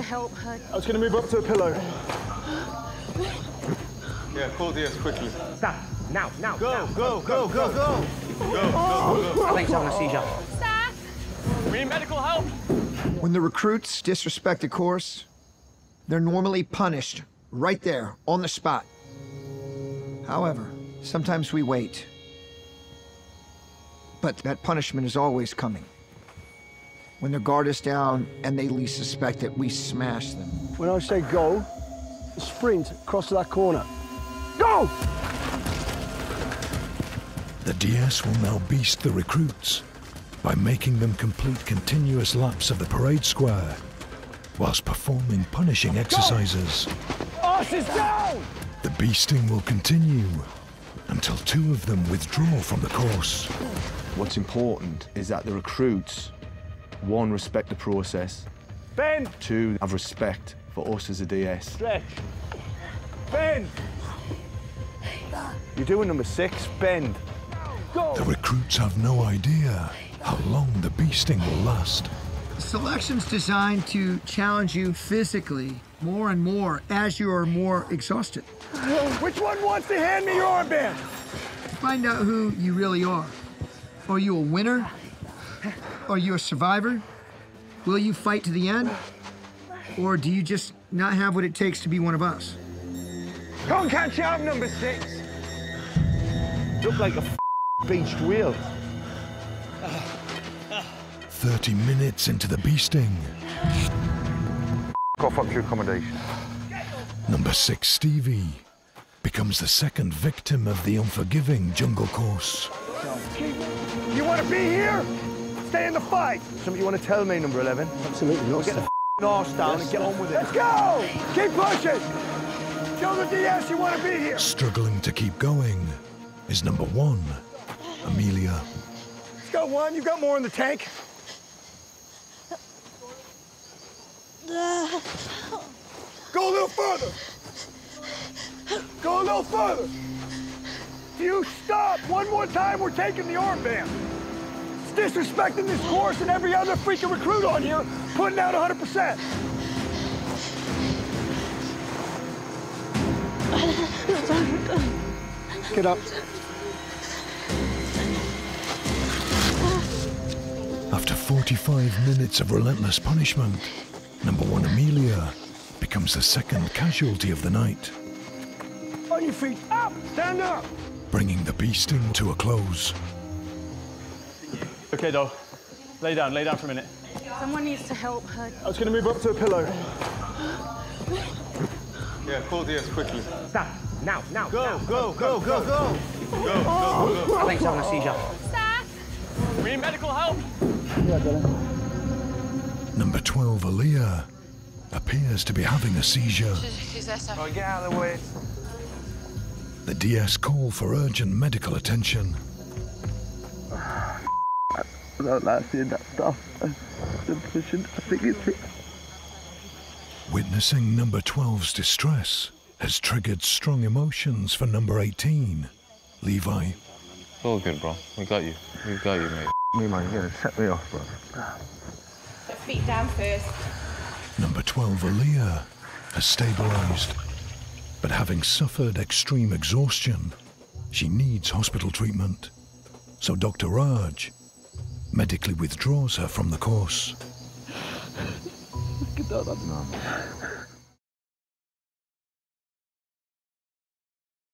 to help her. I was going to move up to a pillow. Yeah, call DS quickly. Stop. Now, now. Go, go, go, go, go. Go, go, go. I think he's having a seizure. Stop. We need medical help. When the recruits disrespect a course, they're normally punished right there, on the spot. However, sometimes we wait. But that punishment is always coming. When their guard is down and they least suspect it, we smash them. When I say go, sprint across to that corner. Go! The DS will now beast the recruits by making them complete continuous laps of the parade square whilst performing punishing exercises. Arses down! The beasting will continue until two of them withdraw from the course. What's important is that the recruits, one, respect the process. Bend! Two, have respect for us as a DS. Stretch. Bend! You're doing number 6, bend. Go. The recruits have no idea how long the beasting will last. Selection's designed to challenge you physically more and more as you are more exhausted. Which one wants to hand me your armband? Find out who you really are. Are you a winner? Are you a survivor? Will you fight to the end? Or do you just not have what it takes to be one of us? Can't catch you up, number 6. Look like a beached wheel. 30 minutes into the beasting. F*** off up your accommodation. Number 6, Stevie, becomes the second victim of the unforgiving jungle course. You want to be here? Stay in the fight. Something you want to tell me, number 11? Absolutely not. Get the f***ing arse down and get on with it. Let's go! Keep pushing! Show the DS you want to be here! Struggling to keep going is number 1, Amelia. Let's go, 1. You've got more in the tank. Go a little further! Go a little further! If you stop one more time, we're taking the armband. It's disrespecting this course and every other freaking recruit on here, putting out 100%. Get up. After 45 minutes of relentless punishment, number 1, Amelia, becomes the second casualty of the night. On your feet, up, stand up! Bringing the beasting to a close. Okay, doll. Lay down for a minute. Someone needs to help her. I was going to move up to a pillow. Yeah, call DS quickly. Stop, now, now. Go, go, go, go, go. Go, go, go, go. I think he's having a seizure. Stop! We need medical help! Yeah, I got it. Number 12, Aaliyah, appears to be having a seizure. Right, get out of the way. The DS call for urgent medical attention. I don't like seeing that stuff. I think it's it. Witnessing number 12's distress has triggered strong emotions for number 18, Levi. It's all good, bro. We got you. We got you, mate. Me, man, you're gonna set me off, bro. Feet down first. Number 12, Aaliyah, has stabilised, but having suffered extreme exhaustion, she needs hospital treatment. So Dr. Raj medically withdraws her from the course. Look at that.